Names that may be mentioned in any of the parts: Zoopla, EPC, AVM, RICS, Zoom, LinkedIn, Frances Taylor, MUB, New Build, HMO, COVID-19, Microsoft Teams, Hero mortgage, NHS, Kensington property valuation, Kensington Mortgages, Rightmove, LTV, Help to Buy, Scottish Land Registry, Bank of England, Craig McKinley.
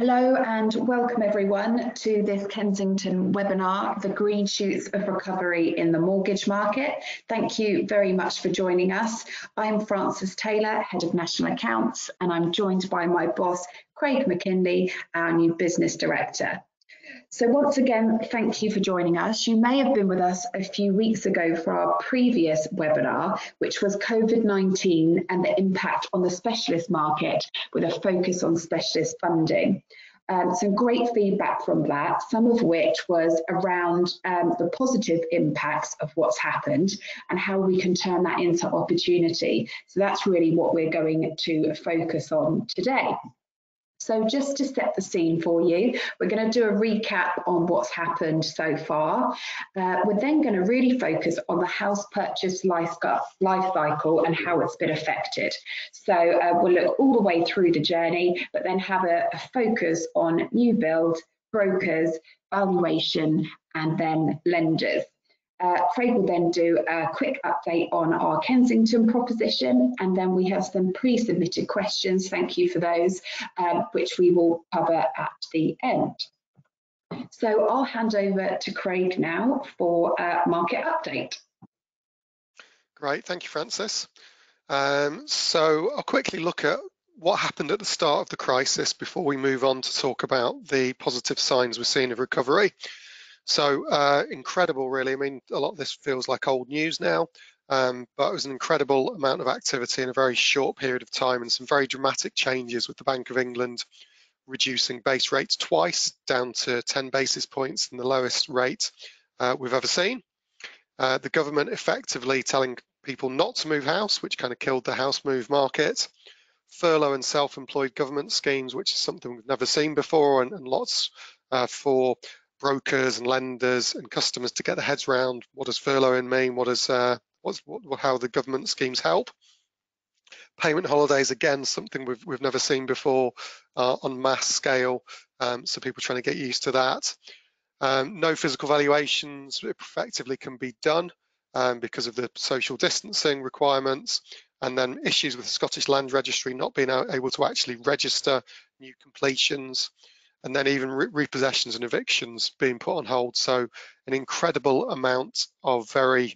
Hello and welcome everyone to this Kensington webinar, The Green Shoots of Recovery in the Mortgage Market. Thank you very much for joining us. I'm Frances Taylor, Head of National Accounts, and I'm joined by my boss, Craig McKinley, our new Business Director. So once again, thank you for joining us. You may have been with us a few weeks ago for our previous webinar, which was COVID-19 and the impact on the specialist market with a focus on specialist funding. Some great feedback from that, some of which was around the positive impacts of what's happened and how we can turn that into opportunity. So that's really what we're going to focus on today. So just to set the scene for you, we're going to do a recap on what's happened so far. We're then going to really focus on the house purchase life cycle and how it's been affected. So we'll look all the way through the journey, but then have a focus on new build, brokers, valuation, and then lenders. Craig will then do a quick update on our Kensington proposition, and then we have some pre-submitted questions, thank you for those, which we will cover at the end. So I'll hand over to Craig now for a market update. Great, thank you, Frances. So I'll quickly look at what happened at the start of the crisis before we move on to talk about the positive signs we're seeing of recovery. So incredible, really. I mean, a lot of this feels like old news now, but it was an incredible amount of activity in a very short period of time and some very dramatic changes with the Bank of England reducing base rates twice, down to 10 basis points and the lowest rate we've ever seen. The government effectively telling people not to move house, which kind of killed the house move market. Furlough and self-employed government schemes, which is something we've never seen before, and lots for brokers and lenders and customers to get their heads around what does furloughing mean, how the government schemes help. Payment holidays, again, something we've never seen before on mass scale, so people trying to get used to that. No physical valuations effectively can be done because of the social distancing requirements, and then issues with the Scottish Land Registry not being able to actually register new completions. And then even repossessions and evictions being put on hold. So an incredible amount of very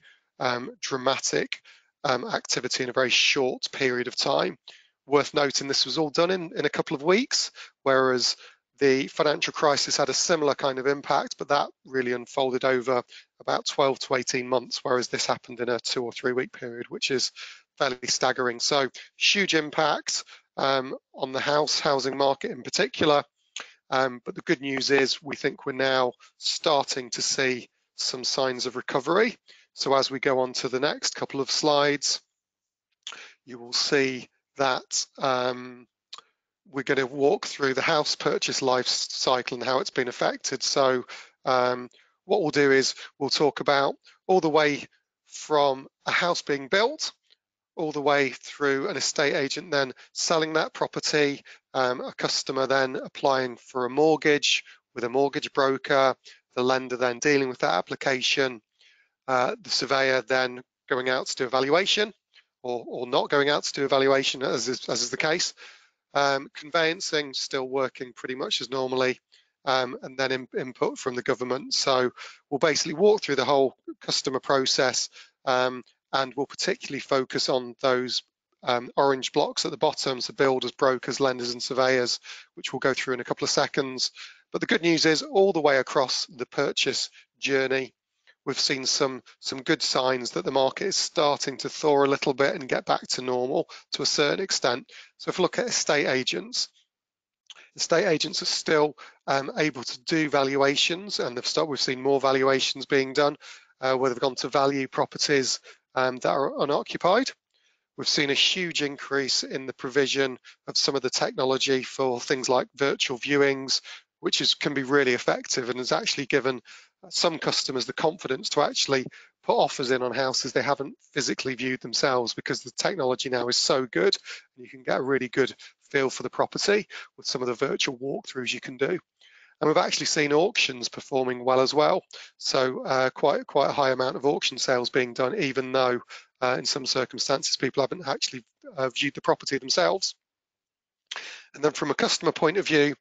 dramatic activity in a very short period of time. Worth noting, this was all done in a couple of weeks, whereas the financial crisis had a similar kind of impact, but that really unfolded over about 12 to 18 months, whereas this happened in a 2 or 3 week period, which is fairly staggering. So huge impact on the housing market in particular. But the good news is we think we're now starting to see some signs of recovery. So as we go on to the next couple of slides, you will see that we're going to walk through the house purchase life cycle and how it's been affected. So what we'll do is we'll talk about all the way from a house being built, all the way through an estate agent then selling that property, a customer then applying for a mortgage with a mortgage broker, the lender then dealing with that application, the surveyor then going out to do a valuation or not going out to do a valuation as is the case, conveyancing still working pretty much as normally, and then input from the government. So we'll basically walk through the whole customer process, and we'll particularly focus on those orange blocks at the bottom, so builders, brokers, lenders and surveyors, which we'll go through in a couple of seconds. But the good news is all the way across the purchase journey, we've seen some good signs that the market is starting to thaw a little bit and get back to normal to a certain extent. So if we look at estate agents are still able to do valuations, and we've seen more valuations being done where they've gone to value properties that are unoccupied. We've seen a huge increase in the provision of some of the technology for things like virtual viewings, which can be really effective and has actually given some customers the confidence to actually put offers in on houses they haven't physically viewed themselves, because the technology now is so good and you can get a really good feel for the property with some of the virtual walkthroughs you can do. And we've actually seen auctions performing well as well. So quite a high amount of auction sales being done, even though in some circumstances people haven't actually viewed the property themselves. And then from a customer point of view,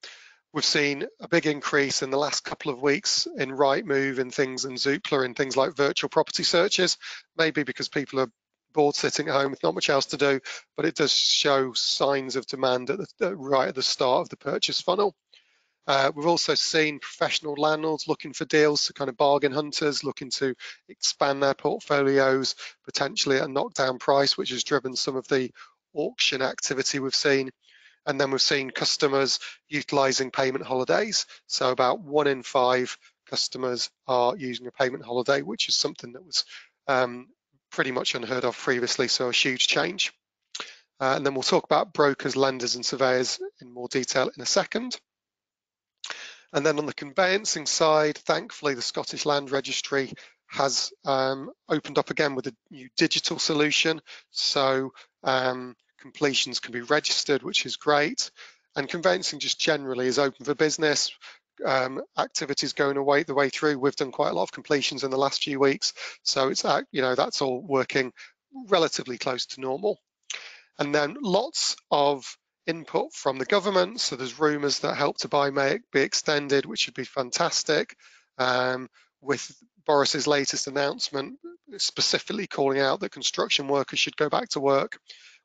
We've seen a big increase in the last couple of weeks in Rightmove and things, and Zoopla and things like virtual property searches, maybe because people are bored sitting at home with not much else to do, but it does show signs of demand at the, right at the start of the purchase funnel. We've also seen professional landlords looking for deals, so kind of bargain hunters looking to expand their portfolios, potentially at a knockdown price, which has driven some of the auction activity we've seen. And then we've seen customers utilising payment holidays. So about 1 in 5 customers are using a payment holiday, which is something that was pretty much unheard of previously, so a huge change. And then we'll talk about brokers, lenders and surveyors in more detail in a second. And then on the conveyancing side, thankfully, the Scottish Land Registry has opened up again with a new digital solution. So completions can be registered, which is great, and conveyancing just generally is open for business. Activities going away the way through. We've done quite a lot of completions in the last few weeks, so it's that's all working relatively close to normal. And then lots of input from the government, so there's rumours that Help to Buy may be extended, which would be fantastic. With Boris's latest announcement specifically calling out that construction workers should go back to work,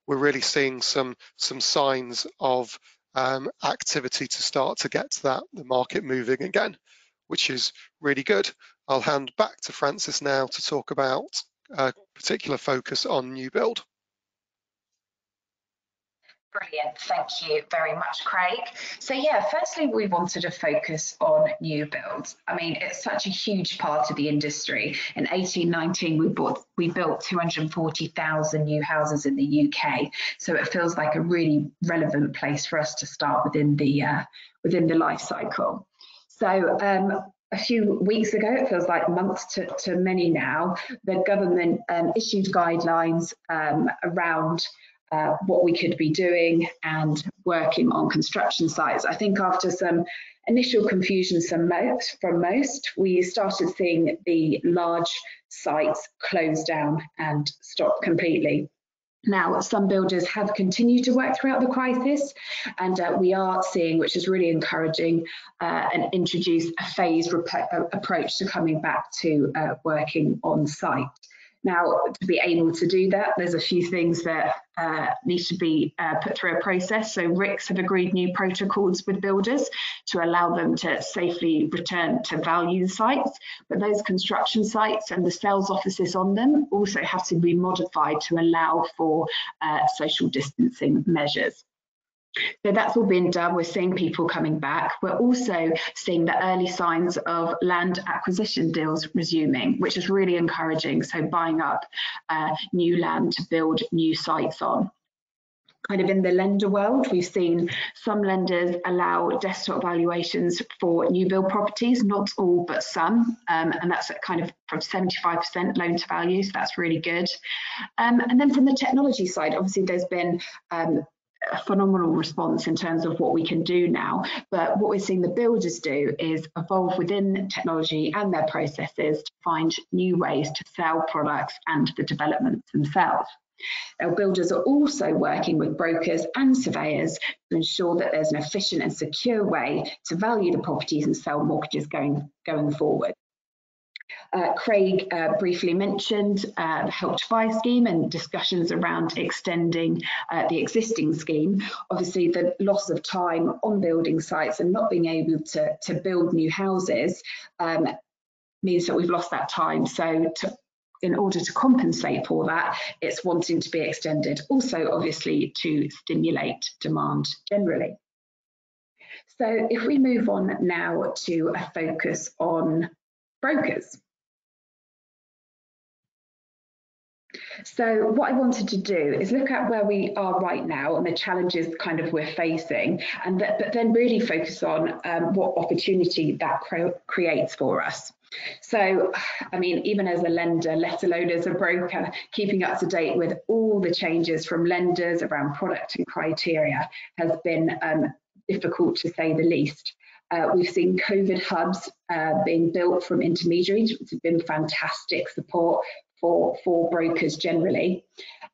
we're really seeing some signs of activity to start to get to the market moving again, which is really good. I'll hand back to Frances now to talk about a particular focus on new build. Brilliant, thank you very much, Craig. So yeah, firstly, we wanted to focus on new builds. I mean, it's such a huge part of the industry. In 2018-19, we built 240,000 new houses in the UK. So it feels like a really relevant place for us to start within the life cycle. So a few weeks ago, it feels like months to many now, the government issued guidelines around what we could be doing and working on construction sites. I think after some initial confusion from most, we started seeing the large sites close down and stop completely. Now, some builders have continued to work throughout the crisis, and we are seeing, which is really encouraging, and introduce a phased approach to coming back to working on site. Now, to be able to do that, there's a few things that need to be put through a process. So RICS have agreed new protocols with builders to allow them to safely return to value sites, but those construction sites and the sales offices on them also have to be modified to allow for social distancing measures. So that's all been done. We're seeing people coming back. We're also seeing the early signs of land acquisition deals resuming, which is really encouraging. So buying up new land to build new sites on. Kind of in the lender world, we've seen some lenders allow desktop valuations for new build properties, not all but some, and that's kind of from 75% loan to value, so that's really good. And then from the technology side, obviously there's been a phenomenal response in terms of what we can do now, but what we're seeing the builders do is evolve within technology and their processes to find new ways to sell products and the developments themselves. Now, builders are also working with brokers and surveyors to ensure that there's an efficient and secure way to value the properties and sell mortgages going forward. Craig briefly mentioned the Help to Buy scheme and discussions around extending the existing scheme. Obviously, the loss of time on building sites and not being able to build new houses means that we've lost that time. So in order to compensate for that, it's wanting to be extended. Also, obviously, to stimulate demand generally. So if we move on now to a focus on brokers. So what I wanted to do is look at where we are right now and the challenges kind of we're facing, and but then really focus on what opportunity that creates for us. So, I mean, even as a lender, let alone as a broker, keeping up to date with all the changes from lenders around product and criteria has been difficult, to say the least. We've seen COVID hubs being built from intermediaries, which has been fantastic support for brokers generally.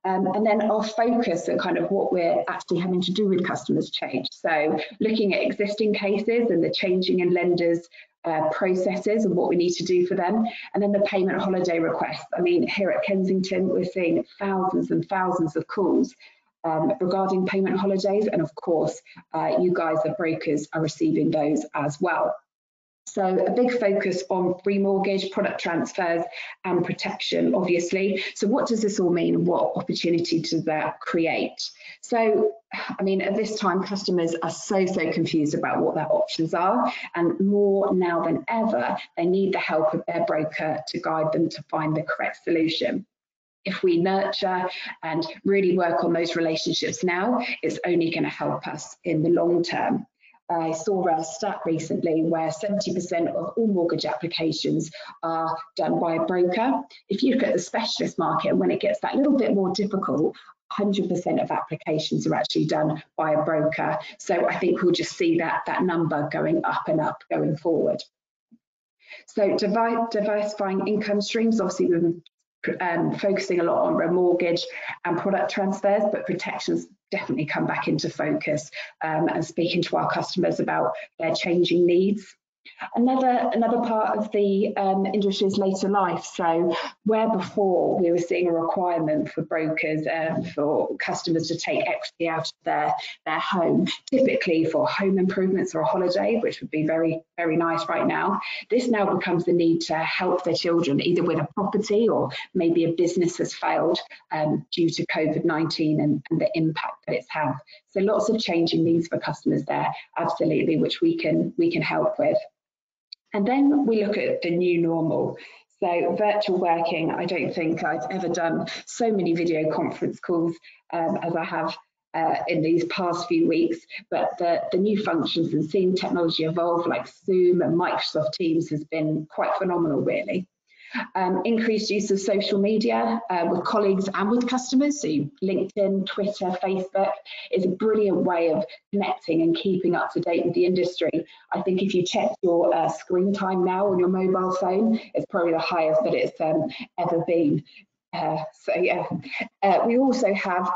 And then our focus and kind of what we're actually having to do with customers change. So looking at existing cases and the changing in lenders' processes and what we need to do for them. And then the payment holiday requests. I mean, here at Kensington, we're seeing thousands and thousands of calls regarding payment holidays. And of course, you guys, the brokers, are receiving those as well. So a big focus on remortgage, product transfers and protection, obviously. So what does this all mean and what opportunity does that create? So, I mean, at this time, customers are so confused about what their options are, and more now than ever, they need the help of their broker to guide them to find the correct solution. If we nurture and really work on those relationships now, it's only going to help us in the long term. I saw a stat recently where 70% of all mortgage applications are done by a broker. If you look at the specialist market, and when it gets that little bit more difficult, 100% of applications are actually done by a broker. So I think we'll just see that number going up and up going forward. So diversifying income streams, obviously we've focusing a lot on remortgage and product transfers, but protections definitely come back into focus and speaking to our customers about their changing needs. Another part of the industry is later life. So where before we were seeing a requirement for brokers for customers to take equity out of their home, typically for home improvements or a holiday, which would be very nice right now, this now becomes the need to help their children either with a property or maybe a business has failed due to COVID-19 and the impact that it's had. So lots of changing needs for customers there, absolutely, which we can help with. And then we look at the new normal. So virtual working, I don't think I've ever done so many video conference calls as I have in these past few weeks, but the new functions and seeing technology evolve like Zoom and Microsoft Teams has been quite phenomenal, really. Increased use of social media with colleagues and with customers, so LinkedIn, Twitter, Facebook is a brilliant way of connecting and keeping up to date with the industry. I think if you check your screen time now on your mobile phone, it's probably the highest that it's ever been. So yeah, we also have,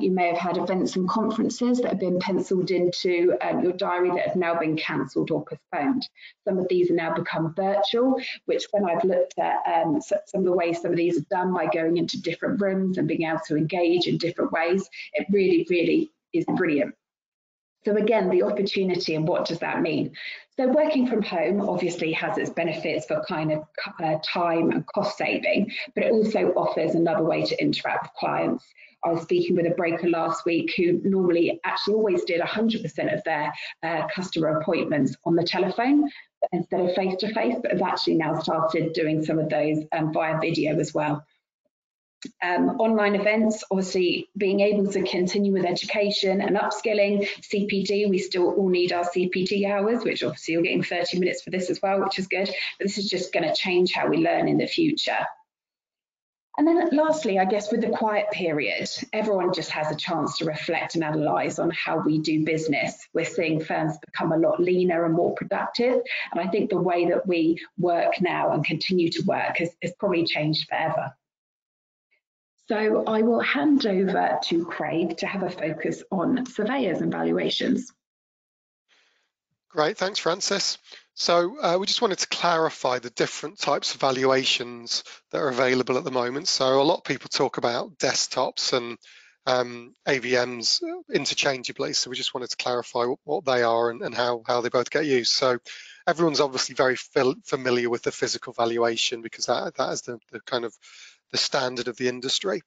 you may have had events and conferences that have been penciled into your diary that have now been cancelled or postponed. Some of these are now become virtual, which when I've looked at some of the ways some of these are done by going into different rooms and being able to engage in different ways, it really is brilliant. So again, the opportunity and what does that mean? So working from home obviously has its benefits for kind of time and cost saving, but it also offers another way to interact with clients. I was speaking with a broker last week who normally actually always did 100% of their customer appointments on the telephone instead of face-to-face, but has actually now started doing some of those via video as well. Online events, obviously being able to continue with education and upskilling, CPD, we still all need our CPD hours, which obviously you're getting 30 minutes for this as well, which is good, but this is just going to change how we learn in the future. And then lastly, I guess with the quiet period, everyone just has a chance to reflect and analyse on how we do business. We're seeing firms become a lot leaner and more productive. And I think the way that we work now and continue to work has probably changed forever. So I will hand over to Craig to have a focus on surveyors and valuations. Great, thanks Frances. So we just wanted to clarify the different types of valuations that are available at the moment. So a lot of people talk about desktops and AVMs interchangeably. So we just wanted to clarify what they are and how they both get used. So everyone's obviously very familiar with the physical valuation because that is the kind of the standard of the industry.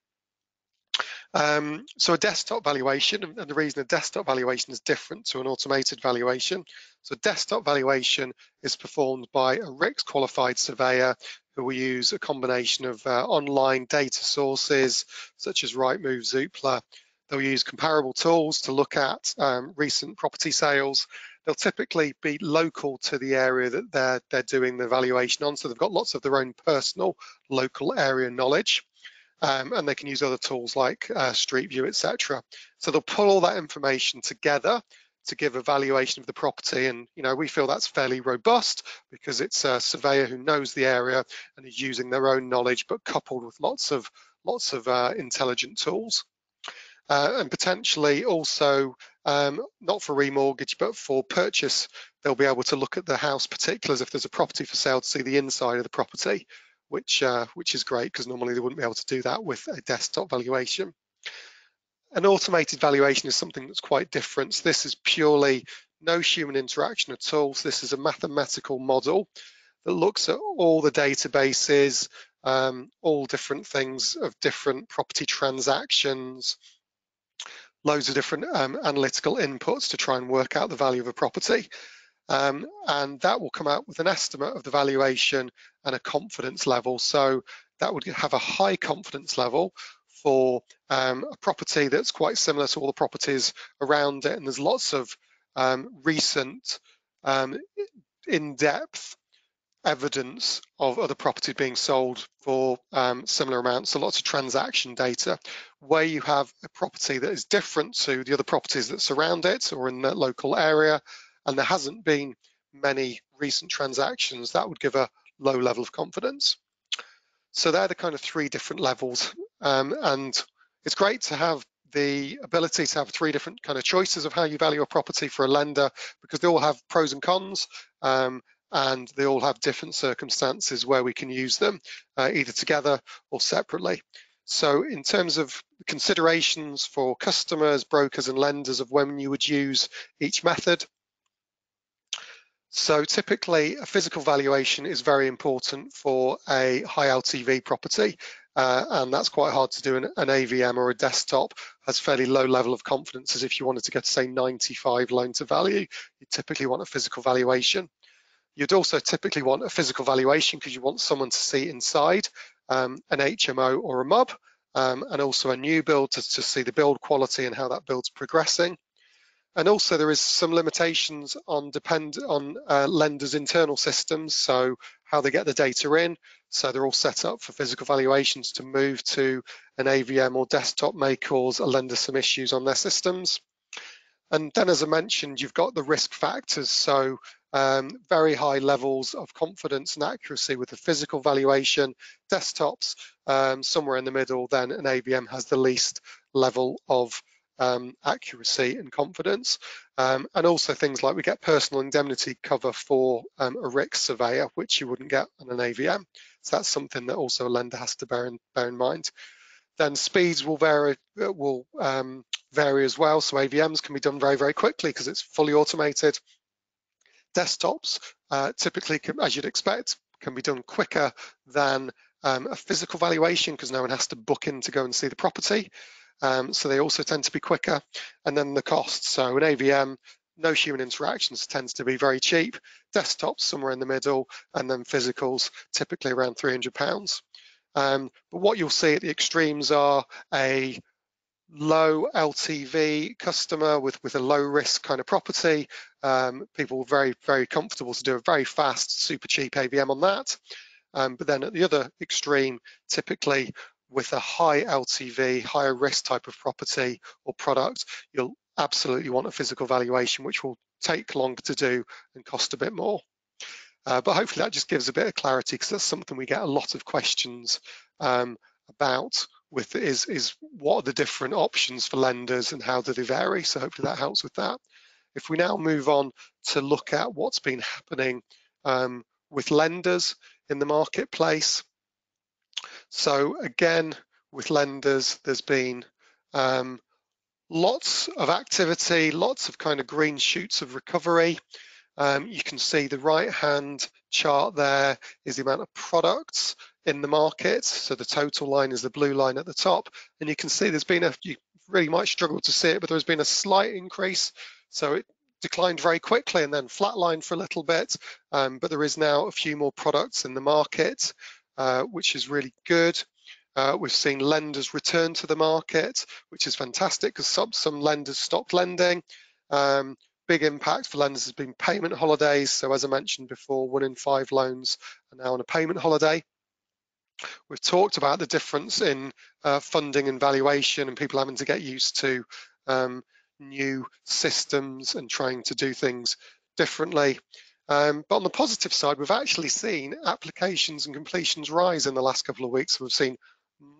So a desktop valuation, and the reason a desktop valuation is different to an automated valuation. So desktop valuation is performed by a RICS qualified surveyor who will use a combination of online data sources such as Rightmove, Zoopla. They'll use comparable tools to look at recent property sales. They'll typically be local to the area that they're doing the valuation on, so they've got lots of their own personal local area knowledge, and they can use other tools like Street View, etc. So they'll pull all that information together to give a valuation of the property. And, you know, we feel that's fairly robust because it's a surveyor who knows the area and is using their own knowledge, but coupled with lots of intelligent tools. And potentially also, not for remortgage, but for purchase, they'll be able to look at the house particulars if there's a property for sale to see the inside of the property, which is great because normally they wouldn't be able to do that with a desktop valuation. An automated valuation is something that's quite different. So this is purely no human interaction at all. So this is a mathematical model that looks at all the databases, all different things of different property transactions, loads of different analytical inputs to try and work out the value of a property. And that will come out with an estimate of the valuation and a confidence level. So that would have a high confidence level for a property that's quite similar to all the properties around it. And there's lots of recent in-depth evidence of other properties being sold for similar amounts, so lots of transaction data. Where you have a property that is different to the other properties that surround it or in the local area, and there hasn't been many recent transactions, that would give a low level of confidence. So they're the kind of three different levels. And it's great to have the ability to have three different kind of choices of how you value a property for a lender, because they all have pros and cons, and they all have different circumstances where we can use them, either together or separately. So in terms of considerations for customers, brokers and lenders of when you would use each method, so typically a physical valuation is very important for a high LTV property, and that's quite hard to do. An AVM or a desktop has fairly low level of confidence, as if you wanted to get, say, 95 loan to value, you typically want a physical valuation. You'd also typically want a physical valuation because you want someone to see inside an HMO or a MUB, and also a new build to see the build quality and how that build's progressing. And also there is some limitations on lenders' internal systems, so how they get the data in. So they're all set up for physical valuations to move to an AVM or desktop may cause a lender some issues on their systems. And then, as I mentioned, you've got the risk factors. So very high levels of confidence and accuracy with the physical valuation, desktops somewhere in the middle, then an AVM has the least level of accuracy and confidence, and also things like we get personal indemnity cover for a RICS surveyor, which you wouldn't get on an AVM. So that's something that also a lender has to bear in mind. Then speeds will vary as well. So AVMs can be done very, very quickly because it's fully automated. Desktops typically, as you'd expect, can be done quicker than a physical valuation because no one has to book in to go and see the property. So they also tend to be quicker. And then the costs. So an AVM, no human interactions, tends to be very cheap. Desktops somewhere in the middle, and then physicals typically around £300. But what you'll see at the extremes are a low LTV customer with a low risk kind of property. People very, very comfortable to do a very fast, super cheap AVM on that. But then at the other extreme, typically with a high LTV, higher risk type of property or product, you'll absolutely want a physical valuation, which will take longer to do and cost a bit more. But hopefully that just gives a bit of clarity, because that's something we get a lot of questions about, with is what are the different options for lenders and how do they vary? So hopefully that helps with that. If we now move on to look at what's been happening with lenders in the marketplace. So again, with lenders, there's been lots of activity, lots of kind of green shoots of recovery. You can see the right-hand chart there is the amount of products in the market. So the total line is the blue line at the top. And you can see there's been you really might struggle to see it, but there's been a slight increase. So it declined very quickly and then flatlined for a little bit. But there is now a few more products in the market, which is really good. We've seen lenders return to the market, which is fantastic because some lenders stopped lending. Big impact for lenders has been payment holidays. So as I mentioned before, 1 in 5 loans are now on a payment holiday. We've talked about the difference in funding and valuation and people having to get used to new systems and trying to do things differently. But on the positive side, we've actually seen applications and completions rise in the last couple of weeks. We've seen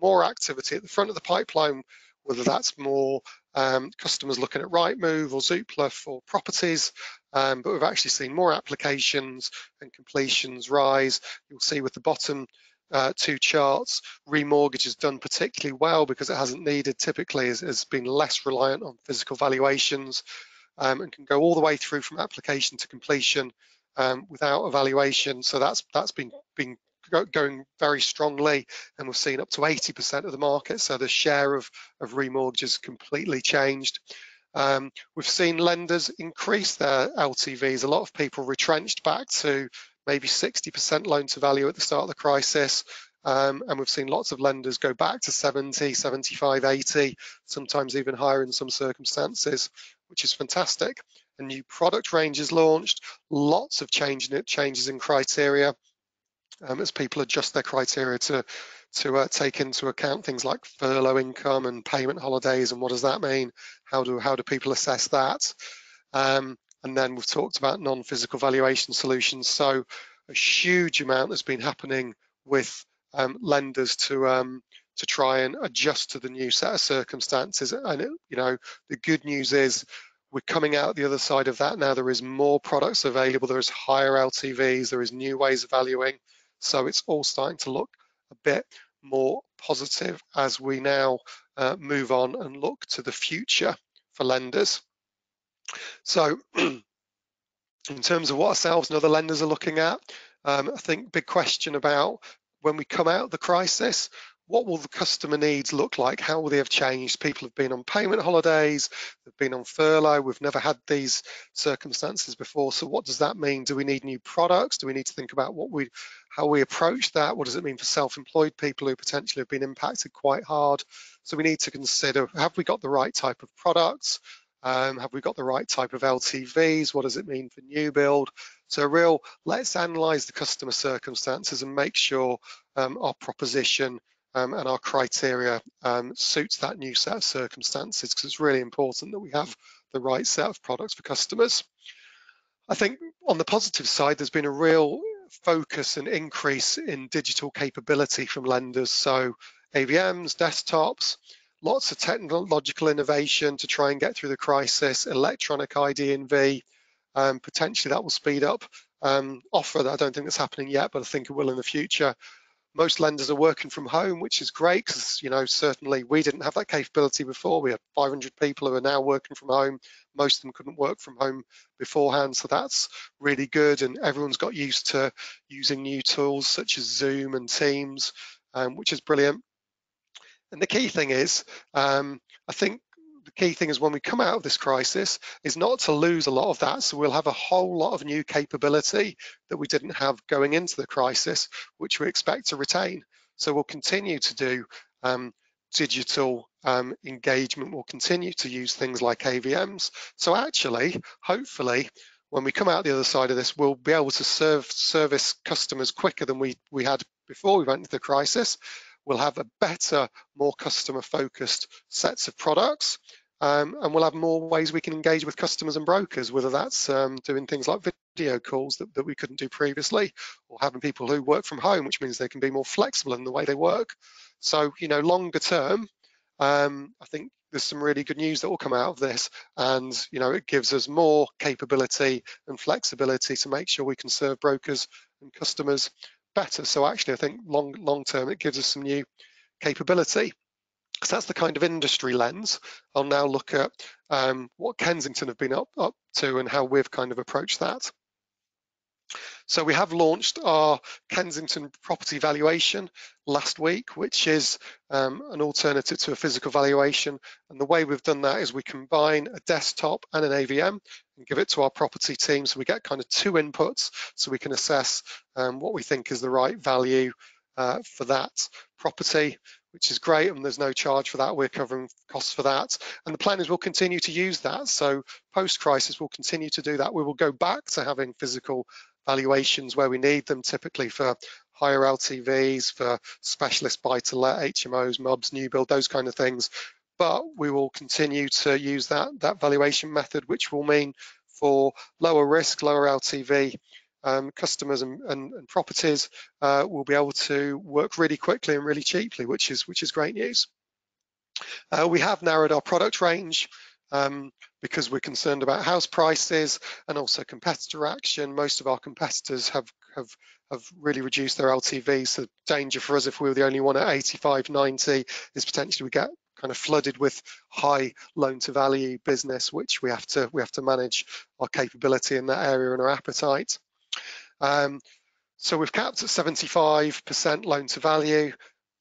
more activity at the front of the pipeline, whether that's more customers looking at Rightmove or Zoopla for properties, but we've actually seen more applications and completions rise. You'll see with the bottom two charts, remortgage has done particularly well because it hasn't needed, typically has been less reliant on physical valuations, and can go all the way through from application to completion without a valuation. So that's been going very strongly, and we've seen up to 80% of the market. So the share of remortgages completely changed. We've seen lenders increase their LTVs. A lot of people retrenched back to maybe 60% loan to value at the start of the crisis. And we've seen lots of lenders go back to 70, 75, 80, sometimes even higher in some circumstances, which is fantastic. A new product range is launched, lots of changes in criteria as people adjust their criteria to take into account things like furlough income and payment holidays, and what does that mean? How do people assess that? And then we've talked about non-physical valuation solutions. So a huge amount has been happening with lenders to try and adjust to the new set of circumstances. And it, you know, the good news is we're coming out the other side of that now. There is more products available. There is higher LTVs. There is new ways of valuing. So it's all starting to look a bit more positive as we now move on and look to the future for lenders. So in terms of what ourselves and other lenders are looking at, I think big question about when we come out of the crisis, what will the customer needs look like? How will they have changed? People have been on payment holidays, they've been on furlough, we've never had these circumstances before. So what does that mean? Do we need new products? Do we need to think about how we approach that? What does it mean for self-employed people who potentially have been impacted quite hard? So we need to consider, have we got the right type of products? Have we got the right type of LTVs? What does it mean for new build? So let's analyze the customer circumstances and make sure our proposition and our criteria suits that new set of circumstances, because it's really important that we have the right set of products for customers. I think on the positive side, there's been a real focus and increase in digital capability from lenders. So AVMs, desktops, lots of technological innovation to try and get through the crisis, electronic ID&V, potentially that will speed up offer. That I don't think that's happening yet, but I think it will in the future. Most lenders are working from home, which is great, because certainly we didn't have that capability before. We have 500 people who are now working from home. Most of them couldn't work from home beforehand, so that's really good, and everyone's got used to using new tools such as Zoom and Teams, which is brilliant. And the key thing is, I think the key thing is when we come out of this crisis is not to lose a lot of that. So we'll have a whole lot of new capability that we didn't have going into the crisis, which we expect to retain. So we'll continue to do digital engagement. We'll continue to use things like AVMs. So actually, hopefully, when we come out the other side of this, we'll be able to service customers quicker than we had before we went into the crisis. We'll have a better, more customer-focused sets of products, and we'll have more ways we can engage with customers and brokers, whether that's doing things like video calls that we couldn't do previously, or having people who work from home, which means they can be more flexible in the way they work. So, longer term, I think there's some really good news that will come out of this, and, it gives us more capability and flexibility to make sure we can serve brokers and customers better. So actually, I think long term, it gives us some new capability. So that's the kind of industry lens. I'll now look at what Kensington have been up to and how we've kind of approached that. So we have launched our Kensington property valuation last week, which is an alternative to a physical valuation. And the way we've done that is we combine a desktop and an AVM and give it to our property team. So we get kind of two inputs, so we can assess what we think is the right value for that property, which is great. And there's no charge for that. We're covering costs for that. And the plan is we'll continue to use that. So post-crisis, we'll continue to do that. We will go back to having physical valuations where we need them, typically for higher LTVs, for specialist buy-to-let, HMOs, MUBs, new build, those kind of things. but we will continue to use that valuation method, which will mean for lower risk, lower LTV customers and properties will be able to work really quickly and really cheaply, which is great news. We have narrowed our product range because we're concerned about house prices and also competitor action. Most of our competitors have really reduced their LTV, so danger for us if we were the only one at 85, 90 is potentially we get kind of flooded with high loan to value business, which we have to manage our capability in that area and our appetite. So we've capped at 75% loan to value,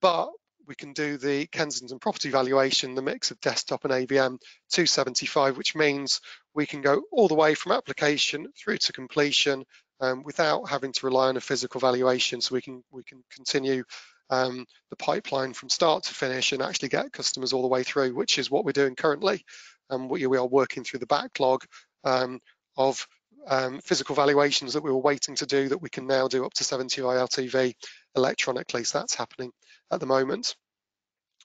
but we can do the Kensington property valuation, the mix of desktop and AVM, to 75, which means we can go all the way from application through to completion without having to rely on a physical valuation. So we can continue the pipeline from start to finish and actually get customers all the way through, which is what we're doing currently. We are working through the backlog of physical valuations that we were waiting to do, that we can now do up to 70 LTV electronically. So that's happening at the moment.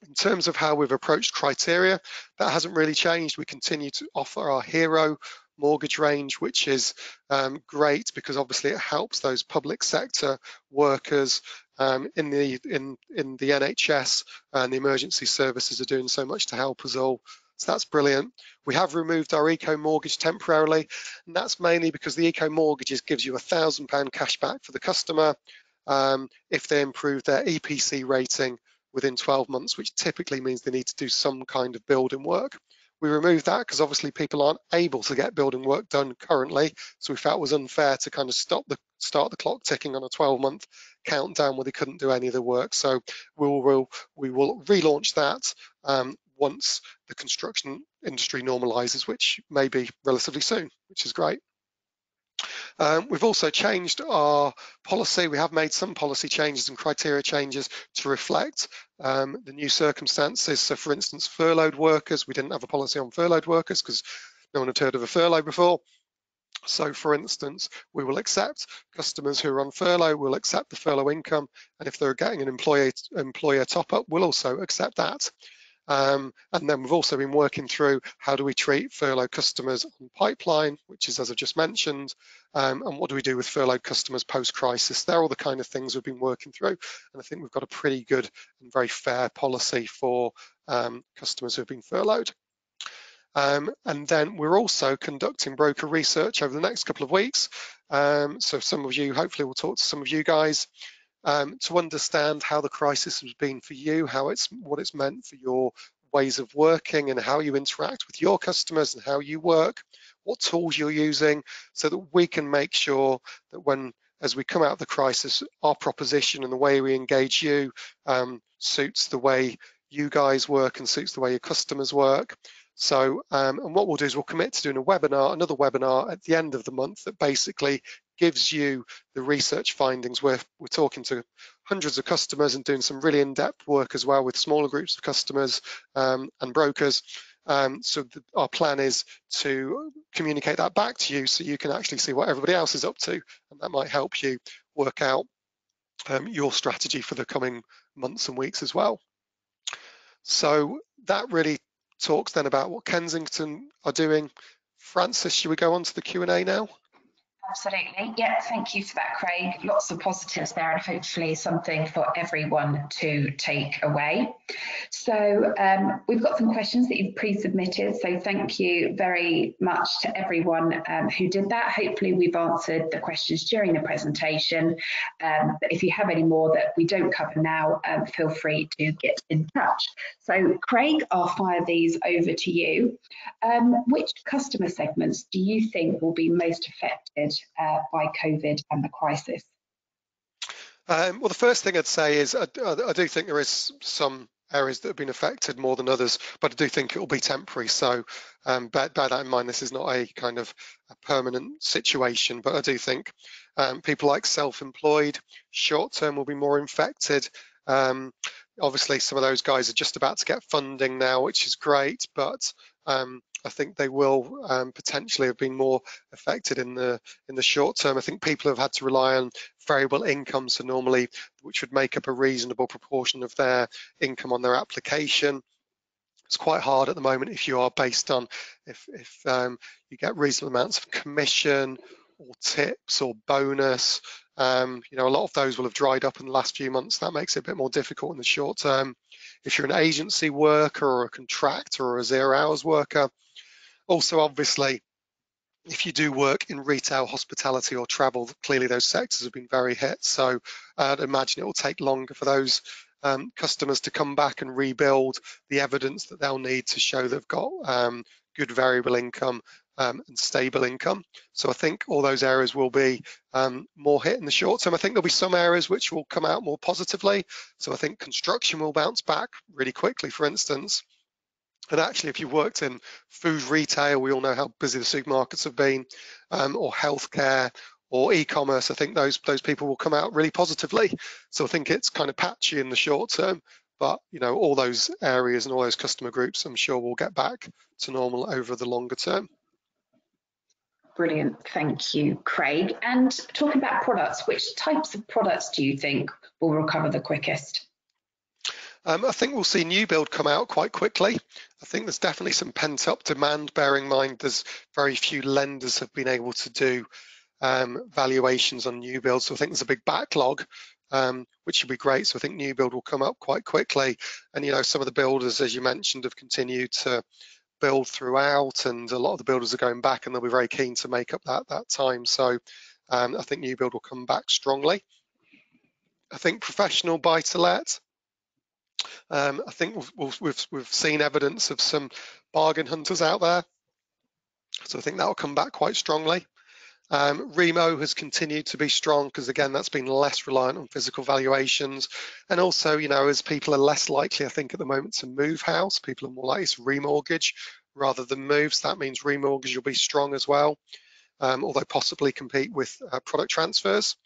In terms of how we've approached criteria, that hasn't really changed. We continue to offer our Hero mortgage range, which is great because obviously it helps those public sector workers in the NHS, and the emergency services are doing so much to help us all. So that's brilliant. We have removed our eco mortgage temporarily, and that's mainly because the eco mortgages gives you £1,000 cash back for the customer if they improve their EPC rating within 12 months, which typically means they need to do some kind of building work. We removed that because obviously people aren't able to get building work done currently, so we felt it was unfair to kind of start the clock ticking on a 12-month countdown where they couldn't do any of the work. So we will relaunch that once the construction industry normalizes, which may be relatively soon, which is great. We've also changed our policy. We have made some policy changes and criteria changes to reflect the new circumstances. So for instance, furloughed workers, we didn't have a policy on furloughed workers because no one had heard of a furlough before. So for instance, we will accept customers who are on furlough, we'll accept the furlough income, and if they're getting an employer top-up, we'll also accept that. And then we've also been working through how do we treat furlough customers on pipeline, which is as I've just mentioned, and what do we do with furloughed customers post-crisis. They're all the kind of things we've been working through, and I think we've got a pretty good and very fair policy for customers who have been furloughed. And then we're also conducting broker research over the next couple of weeks, so some of you, hopefully we'll talk to some of you guys to understand how the crisis has been for you, what it's meant for your ways of working and how you interact with your customers and how you work, what tools you're using, so that we can make sure that as we come out of the crisis, our proposition and the way we engage you suits the way you guys work and suits the way your customers work. So, and what we'll do is we'll commit to doing another webinar at the end of the month that basically gives you the research findings. We're talking to hundreds of customers and doing some really in-depth work as well with smaller groups of customers and brokers. So our plan is to communicate that back to you so you can actually see what everybody else is up to, and that might help you work out your strategy for the coming months and weeks as well. So that really talks then about what Kensington are doing. Frances, should we go on to the Q&A now? Absolutely, yeah, thank you for that, Craig. Lots of positives there, and hopefully something for everyone to take away. So we've got some questions that you've pre-submitted, so thank you very much to everyone who did that. Hopefully we've answered the questions during the presentation, but if you have any more that we don't cover now, feel free to get in touch. So Craig, I'll fire these over to you. Which customer segments do you think will be most affected by COVID and the crisis? Well, the first thing I'd say is I do think there is some areas that have been affected more than others, but I do think it will be temporary. So bear that in mind, this is not a kind of a permanent situation, but I do think people like self-employed, short-term will be more infected. Obviously, some of those guys are just about to get funding now, which is great, but I think they will potentially have been more affected in the short term. I think people have had to rely on variable income, so normally, which would make up a reasonable proportion of their income on their application. It's quite hard at the moment if you are based on, if you get reasonable amounts of commission or tips or bonus, you know, a lot of those will have dried up in the last few months. That makes it a bit more difficult in the short term. If you're an agency worker or a contractor or a 0 hours worker, also obviously, if you do work in retail, hospitality or travel, clearly those sectors have been very hit. So I'd imagine it will take longer for those customers to come back and rebuild the evidence that they'll need to show they've got good variable income and stable income. So I think all those areas will be more hit in the short term. I think there'll be some areas which will come out more positively. So I think construction will bounce back really quickly, for instance. And actually, if you worked in food retail, we all know how busy the supermarkets have been, or healthcare or e-commerce. I think those people will come out really positively. So I think it's kind of patchy in the short term, but you know, all those areas and all those customer groups, I'm sure will get back to normal over the longer term. Brilliant, thank you, Craig. And talking about products, which types of products do you think will recover the quickest? I think we'll see new build come out quite quickly. I think there's definitely some pent-up demand, bearing in mind there's very few lenders have been able to do valuations on new builds. So I think there's a big backlog, which would be great. So I think new build will come up quite quickly. And, you know, some of the builders, as you mentioned, have continued to build throughout, and a lot of the builders are going back and they'll be very keen to make up that time. So I think new build will come back strongly. I think professional buy-to-let. I think we've seen evidence of some bargain hunters out there, so I think that will come back quite strongly. REMO has continued to be strong because, again, that's been less reliant on physical valuations, and also, you know, as people are less likely, I think, at the moment to move house, people are more likely to remortgage rather than move, so that means remortgage will be strong as well. Although possibly compete with product transfers,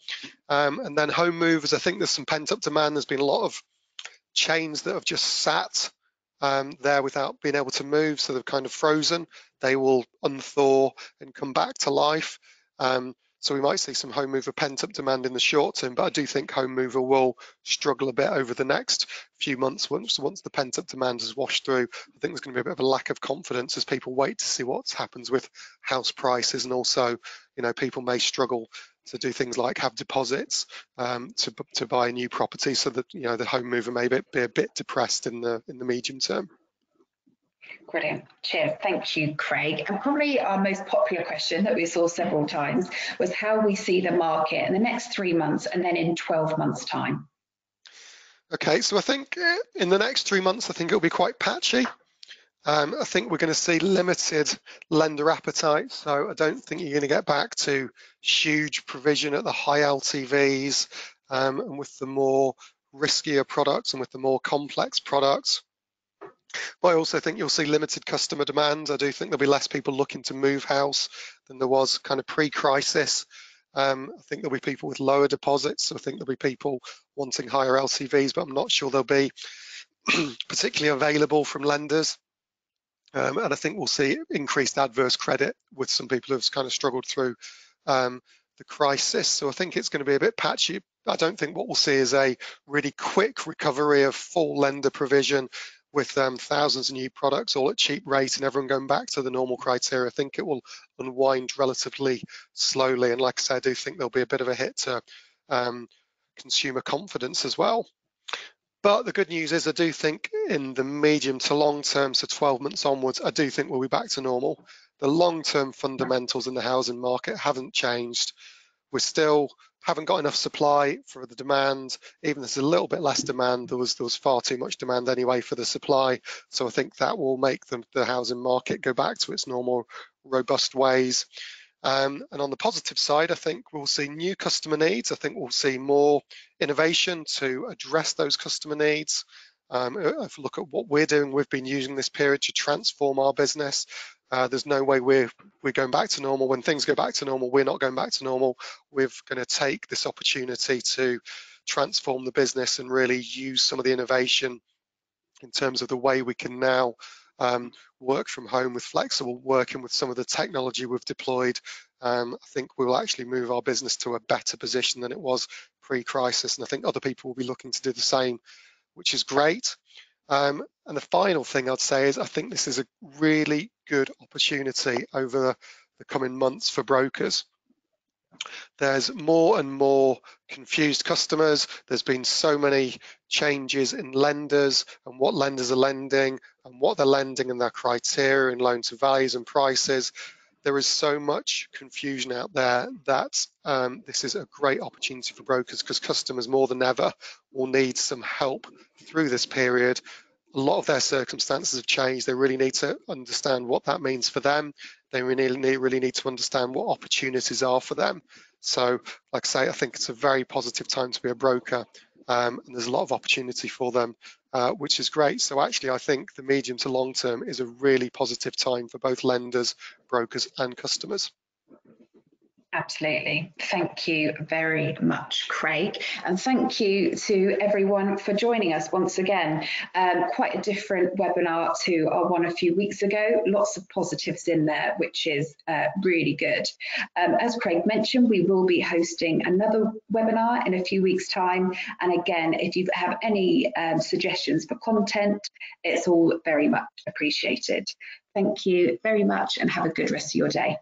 and then home movers. I think there's some pent-up demand. There's been a lot of chains that have just sat there without being able to move, so they've kind of frozen. They will unthaw and come back to life. So we might see some home mover pent-up demand in the short term, but I do think home mover will struggle a bit over the next few months. Once the pent-up demand has washed through, I think there's going to be a bit of a lack of confidence as people wait to see what happens with house prices, and also, you know, people may struggle to do things like have deposits to buy a new property, so that, you know, the home mover may be a bit depressed in the medium term. Brilliant, cheers, thank you, Craig. And probably our most popular question that we saw several times was how we see the market in the next 3 months and then in 12 months time. Okay, so I think in the next 3 months, I think it'll be quite patchy. I think we're going to see limited lender appetite, so I don't think you're going to get back to huge provision at the high LTVs, and with the more riskier products and with the more complex products. But I also think you'll see limited customer demand. I do think there'll be less people looking to move house than there was kind of pre-crisis. I think there'll be people with lower deposits, so I think there'll be people wanting higher LTVs, but I'm not sure they'll be particularly available from lenders. And I think we'll see increased adverse credit with some people who've kind of struggled through the crisis. So I think it's going to be a bit patchy. I don't think what we'll see is a really quick recovery of full lender provision with thousands of new products all at cheap rates and everyone going back to the normal criteria. I think it will unwind relatively slowly. And like I said, I do think there'll be a bit of a hit to consumer confidence as well. But the good news is I do think in the medium to long term, so 12 months onwards, I do think we'll be back to normal. The long-term fundamentals in the housing market haven't changed. We still haven't got enough supply for the demand. Even if there's a little bit less demand, there was far too much demand anyway for the supply. So I think that will make the housing market go back to its normal, robust ways. And on the positive side, I think we'll see new customer needs. I think we'll see more innovation to address those customer needs. If you look at what we're doing, we've been using this period to transform our business. There's no way we're going back to normal. When things go back to normal, we're not going back to normal. We're going to take this opportunity to transform the business and really use some of the innovation in terms of the way we can now work from home with flexible working, with some of the technology we've deployed. I think we'll actually move our business to a better position than it was pre-crisis, and I think other people will be looking to do the same, which is great. And the final thing I'd say is I think this is a really good opportunity over the coming months for brokers. There's more and more confused customers. There's been so many changes in lenders and what lenders are lending and what they're lending and their criteria and loan to values and prices. There is so much confusion out there that this is a great opportunity for brokers because customers more than ever will need some help through this period. A lot of their circumstances have changed. They really need to understand what that means for them. They really need to understand what opportunities are for them. So, like I say, I think it's a very positive time to be a broker, and there's a lot of opportunity for them, which is great. So actually, I think the medium to long term is a really positive time for both lenders, brokers and customers. Absolutely. Thank you very much, Craig. And thank you to everyone for joining us once again. Quite a different webinar to our one a few weeks ago. Lots of positives in there, which is really good. As Craig mentioned, we will be hosting another webinar in a few weeks' time. And again, if you have any suggestions for content, it's all very much appreciated. Thank you very much and have a good rest of your day.